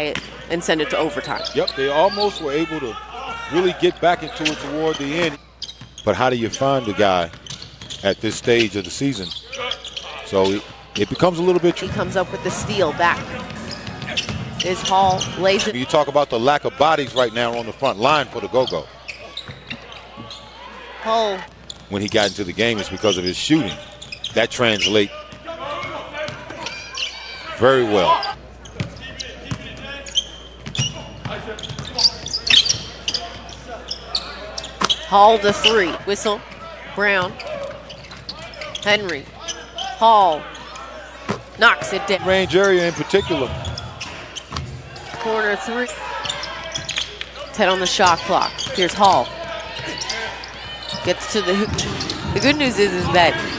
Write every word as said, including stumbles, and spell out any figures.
it and send it to overtime. Yep, they almost were able to really get back into it toward the end. But how do you find the guy at this stage of the season? So it, it becomes a little bit tricky. He comes up with the steal back. Is Hall lays it. You talk about the lack of bodies right now on the front line for the Go-Go. Hall. When he got into the game, it's because of his shooting. That translates very well. Hall the three. Whistle. Brown. Henry. Hall. Knocks it down. Range area in particular. Corner three. ten on the shot clock. Here's Hall. Gets to the hoop. The good news is, is that